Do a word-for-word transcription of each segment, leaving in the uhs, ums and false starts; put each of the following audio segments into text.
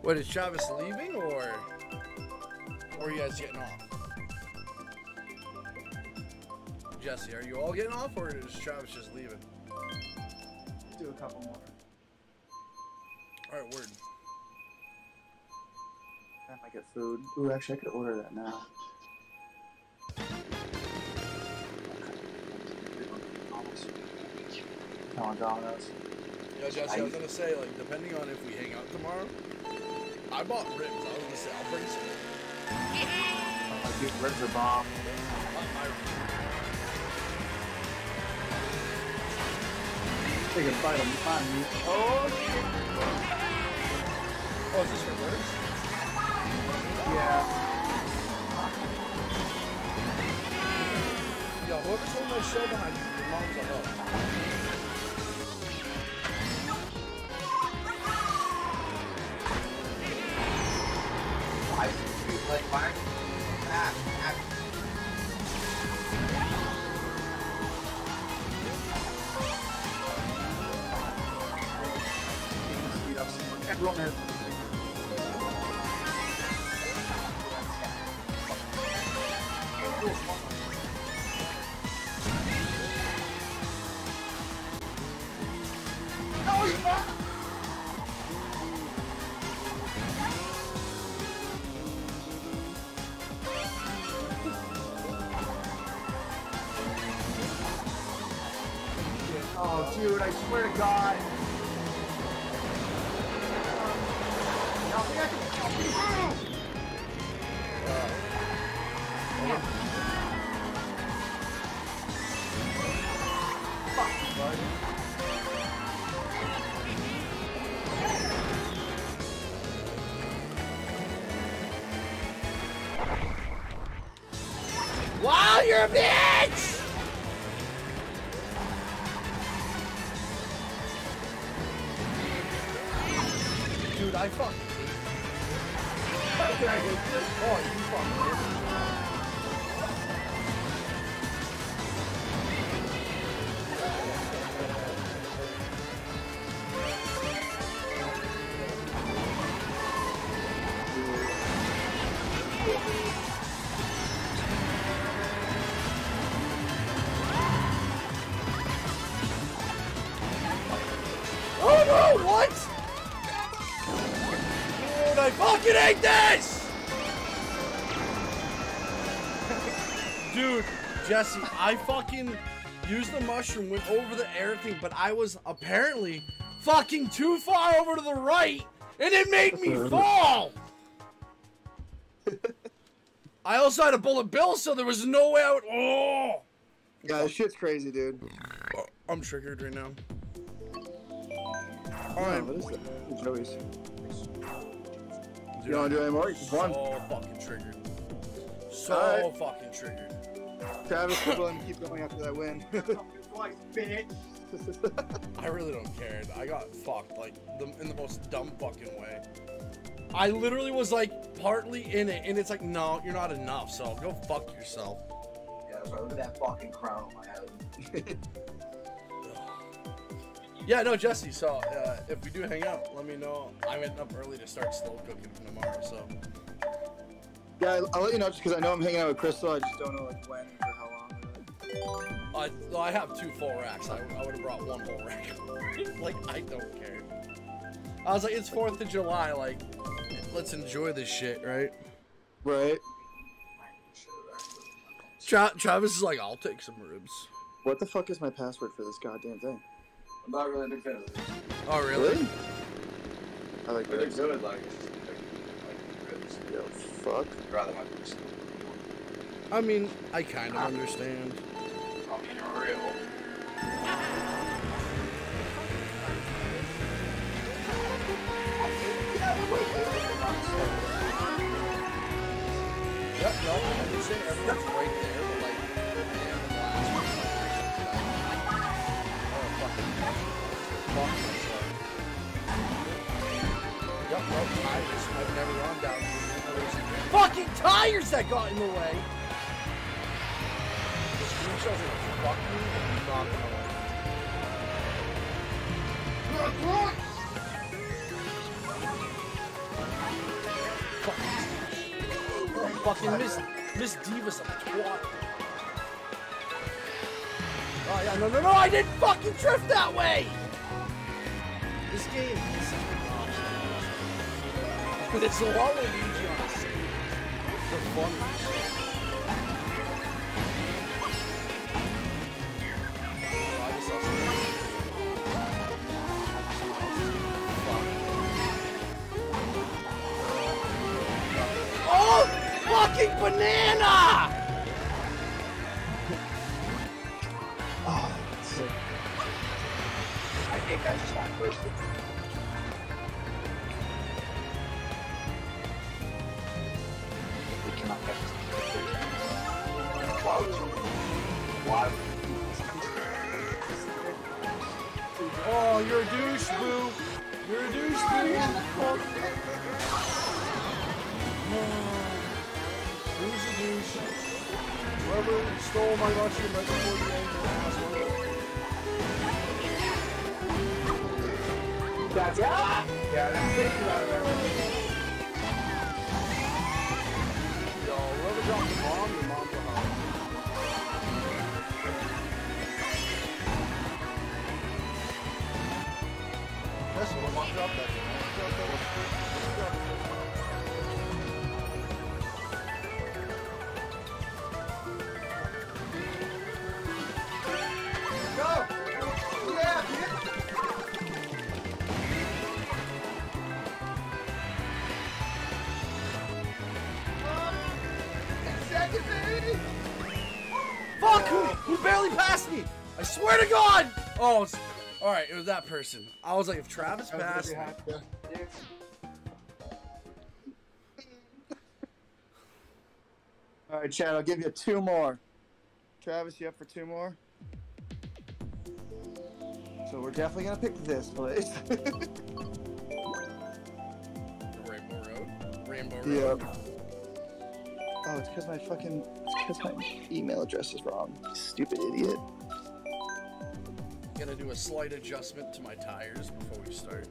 What, is Travis leaving, or, or are you guys getting off? Jesse, are you all getting off, or is Travis just leaving? Do a couple more. All right, word. I might get food. Ooh, actually, I could order that now. Come on, Domino's. Yeah, Jesse, I, I was gonna say, like, depending on if we hang out tomorrow, I bought ribs. I was gonna say, I'll bring some. Oh, dude, ribs are bomb. They can fight them. Oh, shit. Oh, is this for birds? Yeah. Yo, whoever's holding my show behind you, your mom's a hoe. Why do you play fire? Ah, ah. Everyone has no, you're not. Oh, dude, I swear to God. Wow, you're a bitch! Dude, I fucked. How can I get this? Oh, you fucked, man. What? Dude, I fucking hate this! Dude, Jesse, I fucking used the mushroom, went over the air thing, but I was apparently fucking too far over to the right, and it made me fall! I also had a bullet bill, so there was no way I would. Oh! Yeah, this shit's crazy, dude. I'm triggered right now. All right, no, what is that? Joey's. Dude, you don't want to do anymore? It's so fun. So fucking triggered. So right. fucking triggered. Travis, people, let me keep going after that win. Twice, bitch. I really don't care. I got fucked, like, the, in the most dumb fucking way. I literally was, like, partly in it, and it's like, no, you're not enough, so go fuck yourself. Yeah, that's right. Look at that fucking crown on my head. Yeah, no, Jesse, so uh, if we do hang out, let me know. I'm getting up early to start slow cooking tomorrow, so. Yeah, I'll, I'll let you know just because I know I'm hanging out with Crystal. I just don't know like when or how long. Uh, well, I have two full racks. I, I would have brought one whole rack. Like, I don't care. I was like, it's fourth of July. Like, let's enjoy this shit, right? Right. Tra Travis is like, I'll take some ribs. What the fuck is my password for this goddamn thing? I'm not really a big fan of this. Oh, really? really? I like ribs. They're good, like, like ribs. Yo, fuck. I'd rather have ribs. I mean, I kind of ah. understand. I mean, real. Yep, no, I understand everyone's right there, but like, yeah. Fuck myself. Yup, well, tires. I've never gone down these fucking tires that got in the way! The screenshots are like, fuck me, and knock them away. Look, look! fucking, fucking Miss Miss Diva's a twat. Oh yeah, no, no, no! I didn't fucking drift that way. This game is such a monster. It's a lot of Luigi on a stage. The fun. Banana! Oh, that's sick. I think I just got wasted. We cannot get this. Why? Why? Oh, you're a douche, boo. You're a douche, boo. Oh. Who's the douche? Whoever stole my luncheon right before the end of the last one. That's it. Yeah, that's it. Yo, whoever dropped the bomb, your mom got out. That's what I want to drop that. Drop that. Fuck, who, who barely passed me? I swear to God! Oh, it's, all right, it was that person. I was like, if Travis passed me. All right, Chad, I'll give you two more. Travis, you up for two more? So we're definitely gonna pick this place. Rainbow Road. Rainbow Road. Yep. Oh, it's because my fucking, it's because my email address is wrong. Stupid idiot. Gonna do a slight adjustment to my tires before we start.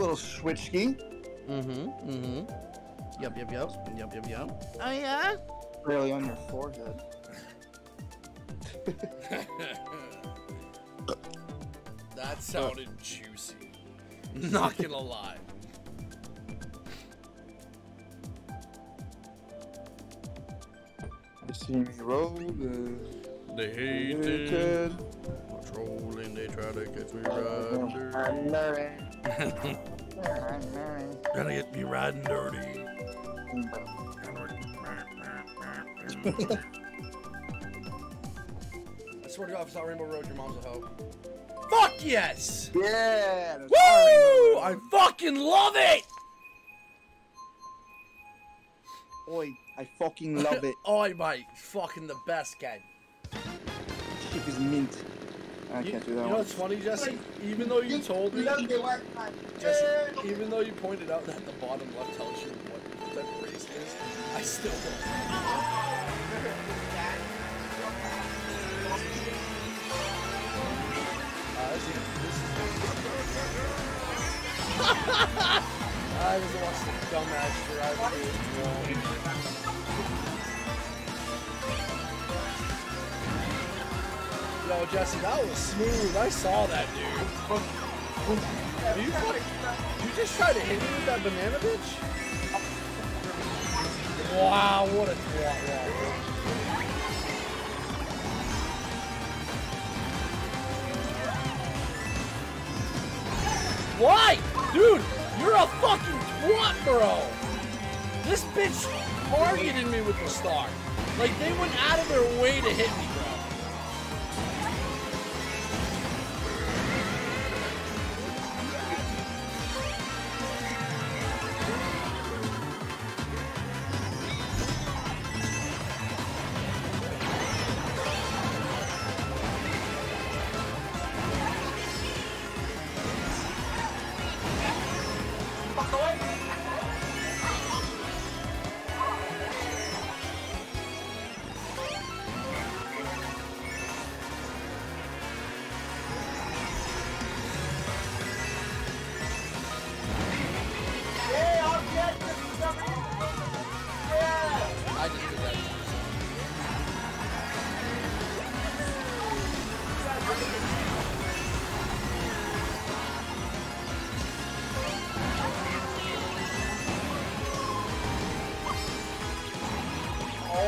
Little switchki. Mm-hmm. Mm-hmm. Yup, yup, yup. Yup, yup, yup. Oh yeah. Really on your forehead. That sounded oh. juicy. Not gonna lie. See me rolling. They hate it. Patrolling, they try to get me riding dirty. I'm blurry. I'm blurry. Trying to get me riding dirty. I swear to God, if it's not Rainbow Road, your mom's a hoe. Fuck yes! Yeah! Woo! I fucking love it! Oi. I fucking love it. Oi, mate. Fucking the best game. Shit is mint. I you, can't do that you one. You know what's funny, Jesse? Even though you told me... Jesse, even though you pointed out that the bottom left tells you what that race is, I still don't. uh, this is... This is... I was watching the dumb match for I was Yo, Jesse, that was smooth. I saw that, dude. You, you just tried to hit me with that banana, bitch? Wow, what a twat. Why? Dude, you're a fucking twat, bro. This bitch targeted me with the star. Like, they went out of their way to hit me, bro. Yeah, I'll get this.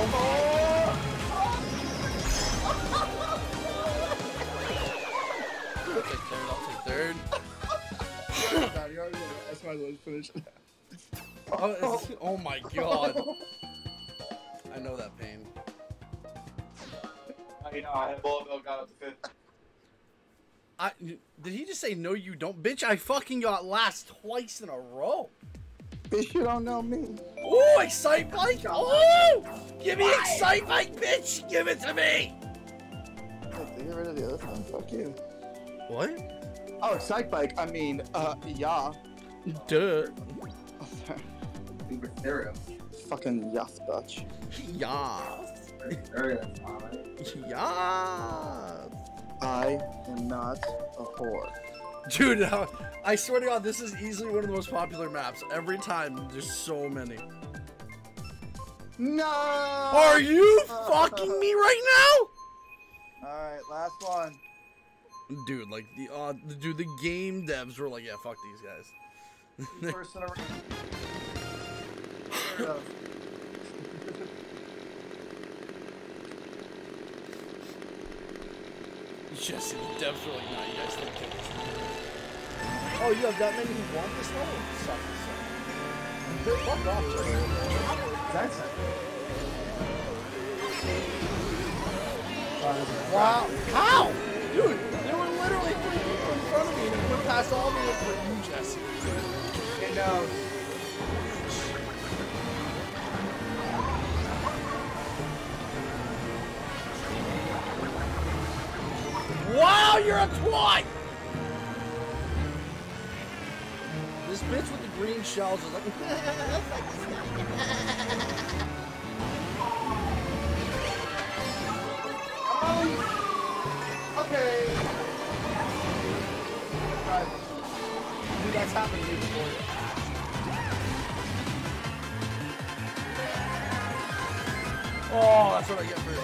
I'll take third, I'll take third. That's my lowest finish. Oh, oh my god. I know that pain. I know, I had Bullville got up to fifth. I, did he just say, no, you don't? Bitch, I fucking got last twice in a row. Bitch, you don't know me. Ooh, Excite Bike! Oh! Give me Excite Bike, bitch! Give it to me! Get rid of the other one. Fuck you. What? Oh, Excite Bike. I mean, uh, yeah. Duh. Oh, sorry. Ethereum. Fucking yas, bitch. Yas. Ethereum. Yas. I am not a whore. Dude, uh, I swear to God, this is easily one of the most popular maps. Every time, there's so many. No! Are you uh, fucking me right now? Alright, last one. Dude, like, the uh, dude, the game devs were like, yeah, fuck these guys. First in a Jesse, the devs were like, nah, you guys don't get this. Oh, you have that many who want this level? Suck this up. Fuck off, Jesse. That's it. Wow. How? Dude, there were literally three people in front of me and you went past all of them for you, Jesse. And, um... wow, you're a twat! This bitch with the green shells is like... oh, okay. Right. Dude, that's happened to me before. Oh, that's what I get for it.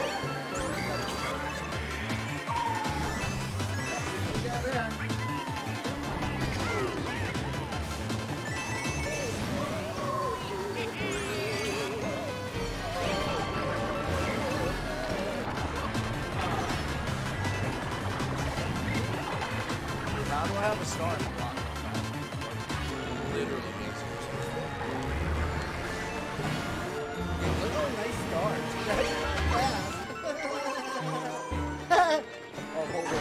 How do I have a star in the block? Literally makes me stupid. Look at a nice star. Yeah. Oh, hold it.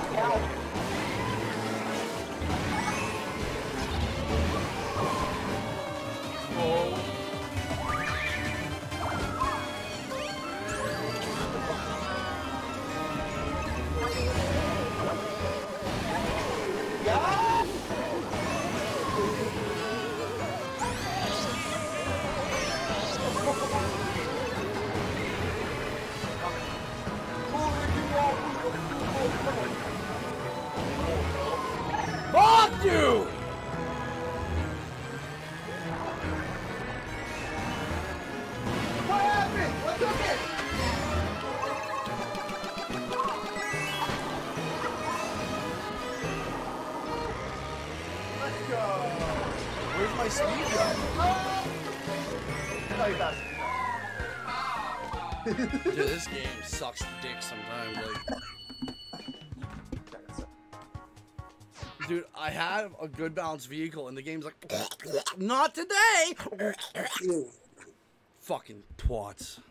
Fuck you! What happened? What took it? Let's go. Where's my speed gun? Oh, you passed it. Dude, this game sucks dick sometimes. Like, dude, I have a good balanced vehicle, and the game's like, not today. Fucking twats.